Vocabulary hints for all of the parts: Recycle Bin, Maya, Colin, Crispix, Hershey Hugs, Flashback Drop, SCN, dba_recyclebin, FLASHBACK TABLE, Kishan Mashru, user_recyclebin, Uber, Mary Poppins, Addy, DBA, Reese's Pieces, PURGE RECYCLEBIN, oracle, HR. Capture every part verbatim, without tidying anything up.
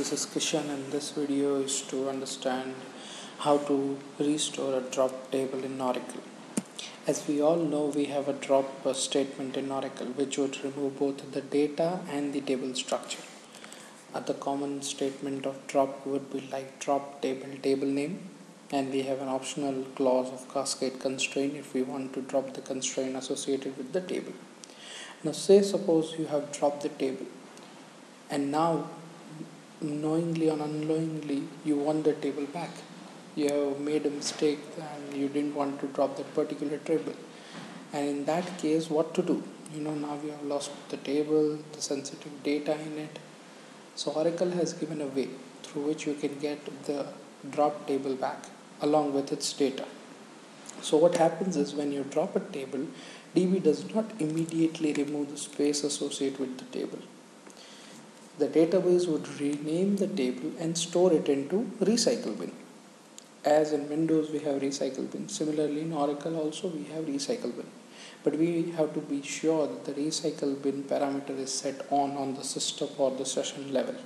this is Kishan, and this video is to understand how to restore a drop table in Oracle. As we all know, we have a drop statement in Oracle which would remove both the data and the table structure. Other common statement of drop would be like drop table table name, and we have an optional clause of cascade constraint if we want to drop the constraint associated with the table. Now say suppose you have dropped the table, and now knowingly or unknowingly you want the table back. You have made a mistake and you didn't want to drop that particular table, and in that case what to do? You know, now you have lost the table, the sensitive data in it. So Oracle has given a way through which you can get the drop table back along with its data. So what happens is, when you drop a table, D B does not immediately remove the space associated with the table. The database would rename the table and store it into Recycle Bin. As in Windows we have Recycle Bin, similarly in Oracle also we have Recycle Bin. But we have to be sure that the Recycle Bin parameter is set on on the system or the session level.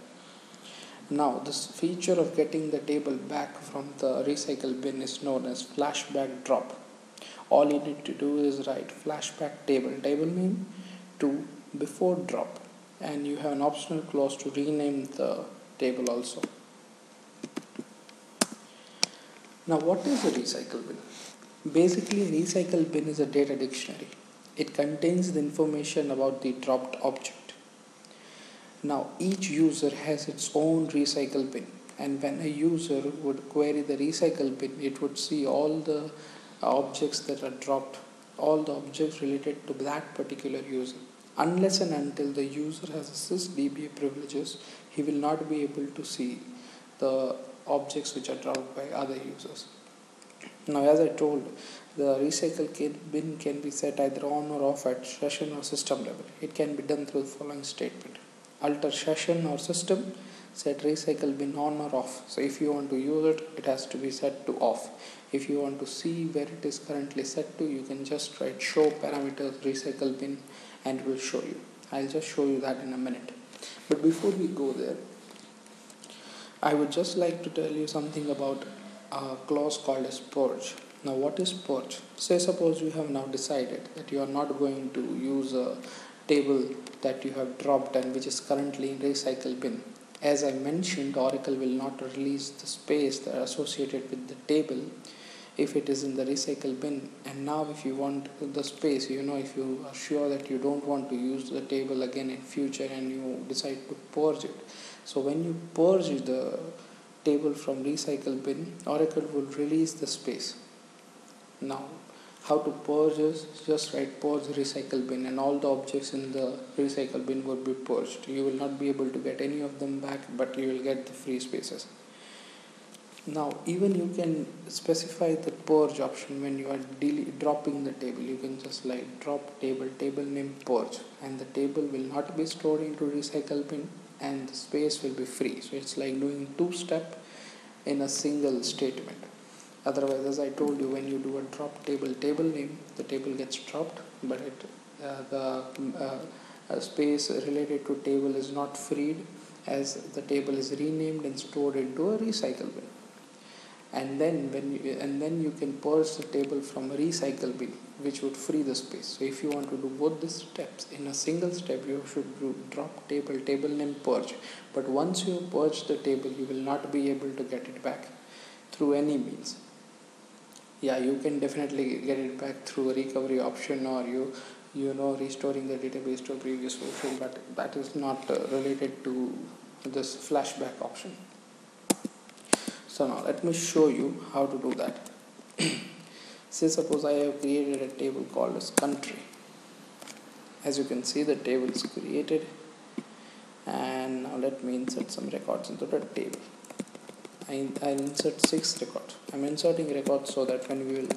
Now this feature of getting the table back from the Recycle Bin is known as Flashback Drop. All you need to do is write Flashback Table table name to before drop, and you have an optional clause to rename the table also. Now what is a Recycle Bin? Basically, Recycle Bin is a data dictionary. It contains the information about the dropped object. Now each user has its own Recycle Bin, and when a user would query the Recycle Bin, it would see all the objects that are dropped, all the objects related to that particular user. Unless and until the user has sys D B A privileges, he will not be able to see the objects which are dropped by other users. Now as I told, the recycle bin can be set either on or off at session or system level. It can be done through the following statement: alter session or system, set recycle bin on or off. So if you want to use it, it has to be set to off. If you want to see where it is currently set to, you can just write show parameters recycle bin and it will show you. I'll just show you that in a minute. But before we go there, I would just like to tell you something about a clause called as purge. Now what is purge? Say suppose you have now decided that you are not going to use a table that you have dropped and which is currently in recycle bin. As I mentioned, Oracle will not release the space that are associated with the table if it is in the recycle bin. And now if you want the space, you know, if you are sure that you don't want to use the table again in future, and you decide to purge it. So when you purge the table from recycle bin, Oracle will release the space. Now how to purge is, just write purge recycle bin and all the objects in the recycle bin would be purged. You will not be able to get any of them back, but you will get the free spaces. Now even you can specify the purge option when you are dropping the table. You can just like drop table table name purge, and the table will not be stored into recycle bin and the space will be free. So it's like doing two step in a single statement. Otherwise, as I told you, when you do a drop table table name, the table gets dropped, but it uh, the uh, space related to table is not freed, as the table is renamed and stored into a recycle bin. And then when you, and then you can purge the table from a recycle bin, which would free the space. So if you want to do both the steps in a single step, you should do drop table table name purge. But once you purge the table, you will not be able to get it back through any means. Yeah, you can definitely get it back through a recovery option, or you you know restoring the database to a previous version, but that is not uh, related to this flashback option. So now let me show you how to do that. Say suppose I have created a table called as country. As you can see, the table is created, and now let me insert some records into the table. I, I insert six records. I'm inserting records so that when we will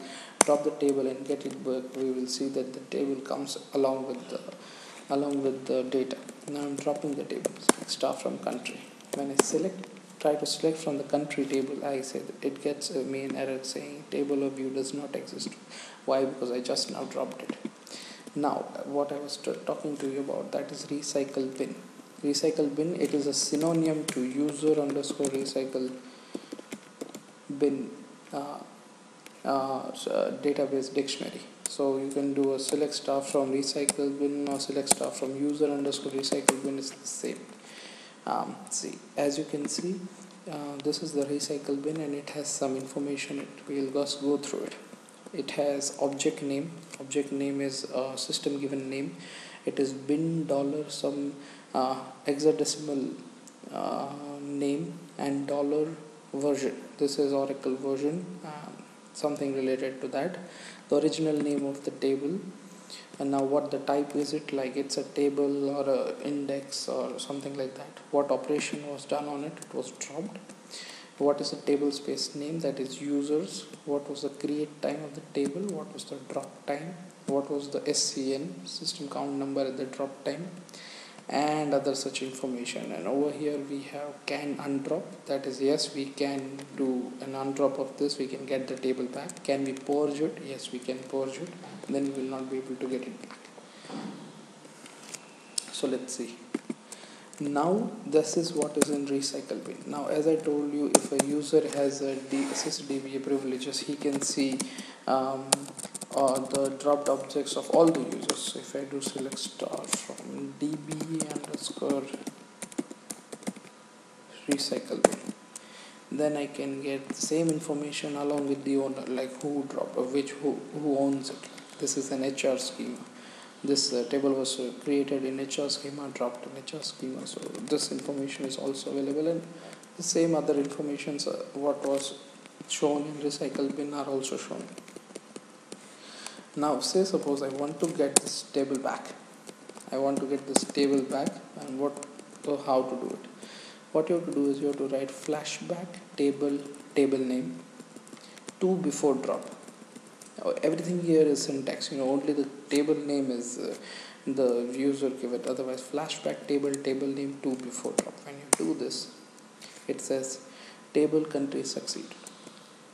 drop the table and get it back, we will see that the table comes along with the along with the data. Now I'm dropping the table. Start from country. When I select try to select from the country table, I say that it gets a main error saying table of view does not exist. Why? Because I just now dropped it. Now what I was t talking to you about, that is recycle bin. recycle bin, it is a synonym to user underscore recycle bin uh, uh, database dictionary. So you can do a select star from recycle bin or select star from user underscore recycle bin, is the same. Um, see, as you can see, uh, this is the recycle bin and it has some information. It will just go through it. It has object name. Object name is a system given name. It is bin dollar some uh, hexadecimal uh, name and dollar version. This is Oracle version, um, something related to that. The original name of the table, and now what the type is it, like it's a table or a index or something like that. What operation was done on it, it was dropped. What is the table space name, that is users. What was the create time of the table, what was the drop time, what was the S C N, system count number at the drop time, and other such information. And over here we have can undrop, that is yes, we can do an undrop of this, we can get the table back. Can we purge it? Yes, we can purge it, then we will not be able to get it back. So let's see. Now this is what is in recycle bin. Now as I told you, if a user has a D B A privileges, he can see um, uh, the dropped objects of all the users. So if I do select star from D B A underscore recycle bin, then I can get the same information along with the owner, like who dropped, which who, who owns it. This is an H R schema. This uh, table was uh, created in H R schema, dropped in H R schema. So this information is also available, and the same other informations uh, what was shown in recycle bin are also shown. Now say suppose I want to get this table back. I want to get this table back, and what so how to do it? What you have to do is you have to write flashback table table name to before drop. Everything here is syntax, you know, only the table name is uh, the user give it, otherwise flashback table table name to before drop. When you do this, it says table country succeed.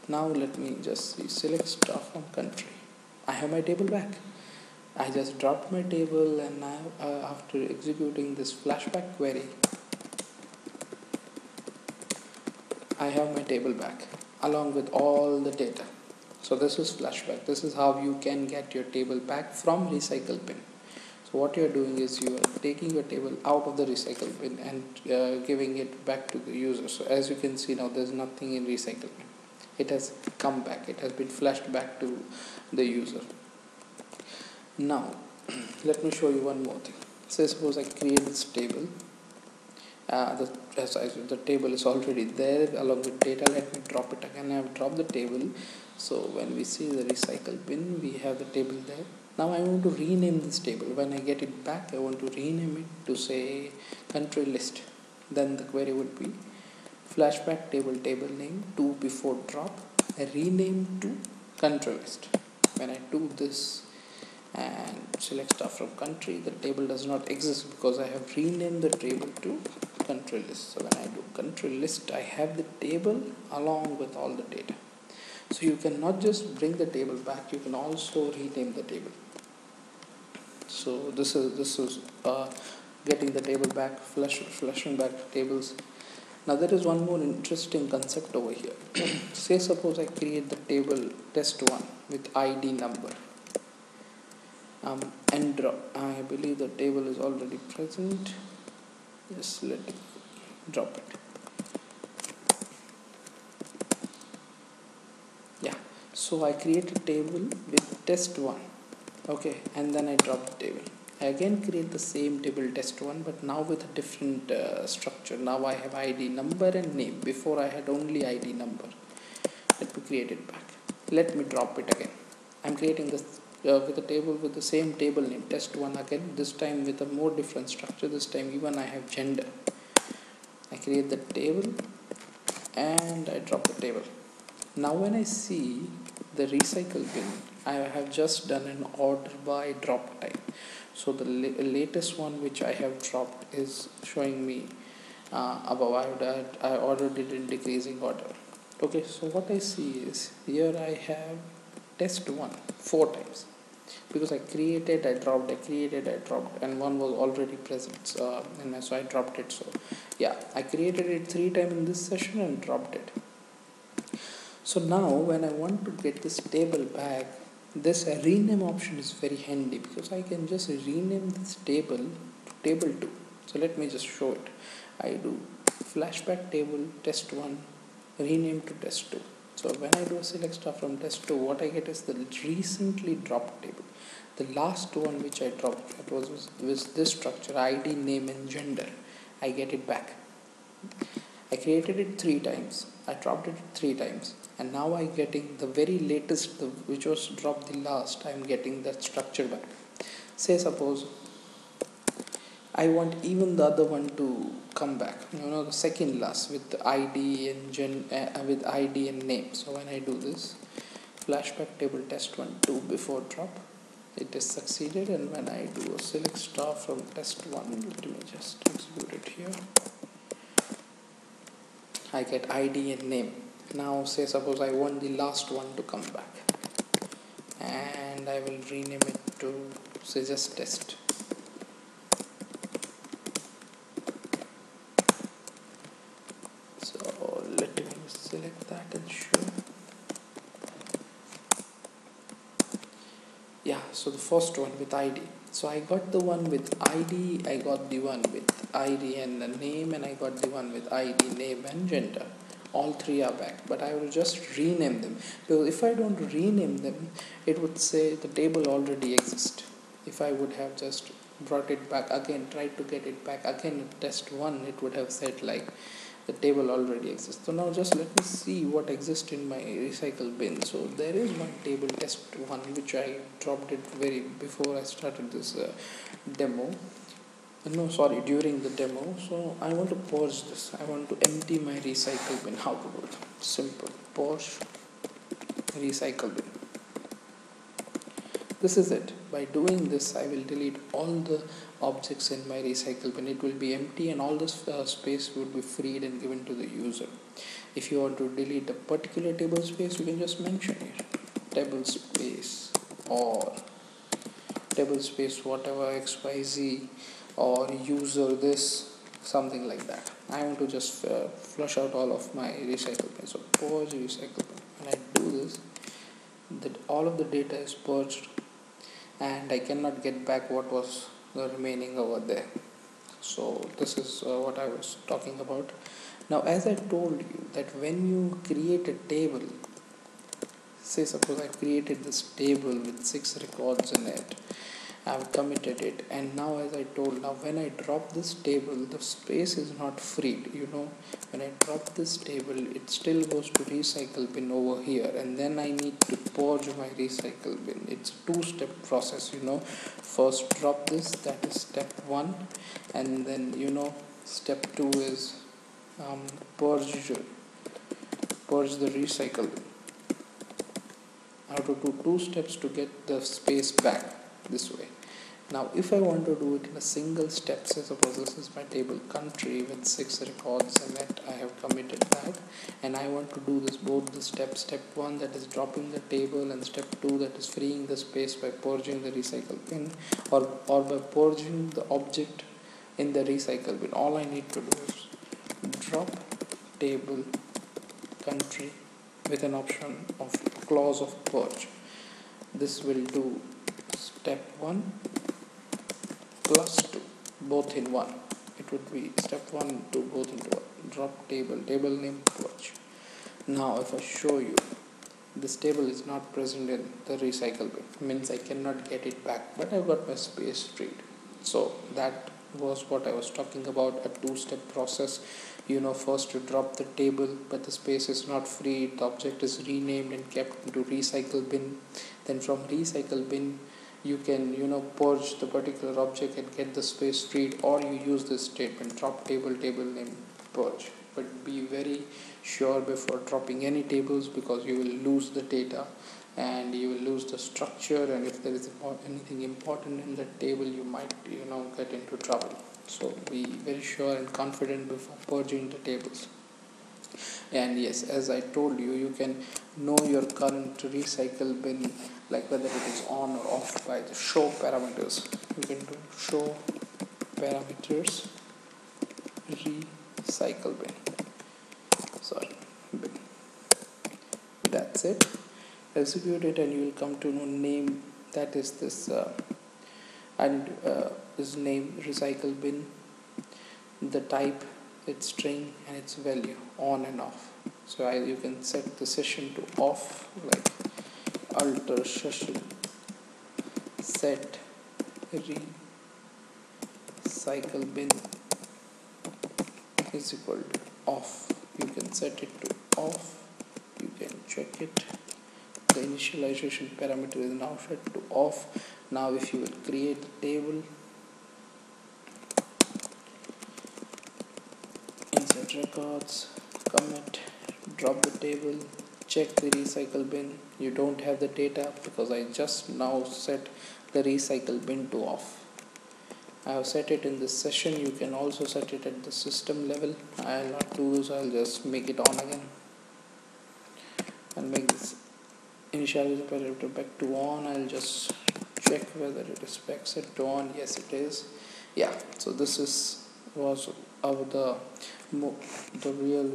Now let me just see, select star from country. I have my table back. I just dropped my table, and now uh, after executing this flashback query, I have my table back along with all the data. So this is flashback. This is how you can get your table back from recycle bin. So what you are doing is you are taking your table out of the recycle bin and uh, giving it back to the user. So as you can see now, there is nothing in recycle bin. It has come back. It has been flashed back to the user. Now let me show you one more thing. Say suppose I create this table. Uh, the, as I said, the table is already there along with data. Let me drop it again. I have dropped the table. So when we see the recycle bin, we have the table there. Now I want to rename this table. When I get it back, I want to rename it to say country list. Then the query would be flashback table table name to before drop, I rename to country list. When I do this and select star from country, the table does not exist because I have renamed the table to country list. So when I do country list, I have the table along with all the data. So you cannot just bring the table back, you can also rename the table. So this is this is uh, getting the table back, flush, flushing back the tables. Now there is one more interesting concept over here. Say suppose I create the table test one with I D number. Um, and drop. I believe the table is already present. Just let it drop it. So I create a table with test one, okay, and then I drop the table. I again create the same table test one, but now with a different uh, structure. Now I have I D number and name. Before I had only I D number. Let me create it back. Let me drop it again. I'm creating this uh, with a table with the same table name test one again, this time with a more different structure. This time even I have gender. I create the table and I drop the table. Now when I see the recycle bin, I have just done an order by drop time. So the la latest one which I have dropped is showing me uh, above. I, I ordered it in decreasing order. Okay, so what I see is here I have test one four times. because I created, I dropped, I created, I dropped, and one was already present, uh, and so I dropped it. So yeah, I created it three times in this session and dropped it. So now when I want to get this table back, this rename option is very handy, because I can just rename this table to table two. So let me just show it. I do flashback table test one, rename to test two. So when I do a select star from test two, what I get is the recently dropped table. The last one which I dropped, that was with, with this structure, I D, name and gender. I get it back. I created it three times. I dropped it three times. And now I'm getting the very latest, the, which was dropped the last. I'm getting that structure back. Say suppose I want even the other one to come back, you know, the second last with the I D and gen, uh, with I D and name. So when I do this flashback table test one two before drop, it is succeeded. And when I do a select star from test one, let me just execute it here. I get I D and name. Now say suppose I want the last one to come back, and I will rename it to say just test. Select that and show. Yeah, so the first one with I D. So I got the one with I D, I got the one with I D and the name, and I got the one with I D, name and gender. All three are back, but I will just rename them, because if I don't rename them, it would say the table already exists. If I would have just brought it back again, tried to get it back again at test one, it would have said like the table already exists. So now just let me see what exists in my recycle bin. So there is one table test one, which I dropped it very before I started this uh, demo. No, sorry, during the demo. So I want to purge this. I want to empty my recycle bin. How to do it? Simple. Purge recycle bin. This is it. By doing this, I will delete all the objects in my recycle bin. It will be empty, and all this uh, space would be freed and given to the user. If you want to delete a particular table space, you can just mention it. Table space or table space whatever X Y Z or user this, something like that. I want to just uh, flush out all of my recycle bin. So purge recycle bin. When I do this, that all of the data is purged, and I cannot get back what was the remaining over there. So this is uh, what I was talking about. Now, as I told you, that when you create a table, say suppose I created this table with six records in it, I've committed it, and now as I told, now when I drop this table, the space is not freed. You know, when I drop this table, it still goes to recycle bin over here, and then I need to purge my recycle bin. It's a two-step process, you know. First drop this, that is step one, and then, you know, step two is um, purge, purge the recycle bin. I have to do two steps to get the space back. This way. Now if I want to do it in a single step, say suppose this is my table country with six records and that I have committed that, and I want to do this both the steps, step one that is dropping the table, and step two that is freeing the space by purging the recycle bin, or, or by purging the object in the recycle bin. All I need to do is drop table country with an option of clause of purge. This will do step one plus two, both in one. It would be step one and two, both into one. Drop table, table name, purge. Now if I show you, this table is not present in the recycle bin. It means I cannot get it back, but I got my space freed. So that was what I was talking about, a two-step process. You know, first you drop the table, but the space is not free. The object is renamed and kept into recycle bin. Then from recycle bin, you can, you know, purge the particular object and get the space freed, or you use this statement, drop table, table name, purge. But be very sure before dropping any tables, because you will lose the data and you will lose the structure, and if there is anything important in the table, you might, you know, get into trouble. So be very sure and confident before purging the tables. And yes, as I told you, you can know your current recycle bin, like whether it is on or off, by the show parameters. You can do show parameters recycle bin. Sorry, bin. That's it. Execute it, and you will come to know name. That is this, uh, and uh, is name recycle bin. The type, its string, and its value, on and off. So I, you can set the session to off, like alter session set recycle bin is equal to off. You can set it to off. You can check it. The initialization parameter is now set to off. Now if you will create a table, insert records, commit, drop the table, check the recycle bin. You don't have the data because I just now set the recycle bin to off. I have set it in this session. You can also set it at the system level. I will not do this. I will just make it on again and make this initialize parameter back to on. I will just check whether it is back set to on. Yes, it is. Yeah, so this is was our the the real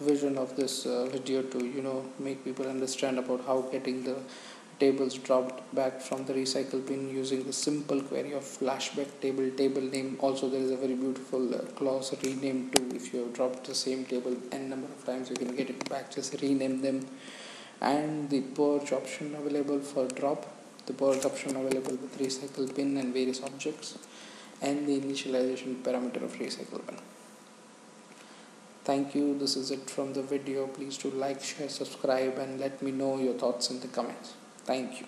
vision of this uh, video, to you know make people understand about how getting the tables dropped back from the recycle bin using the simple query of flashback table table name. Also, there is a very beautiful uh, clause rename too. If you have dropped the same table n number of times, you can get it back, just rename them. And the purge option available for drop, the purge option available with recycle bin and various objects, and the initialization parameter of recycle bin. Thank you. This is it from the video. Please do like, share, subscribe, and let me know your thoughts in the comments. Thank you.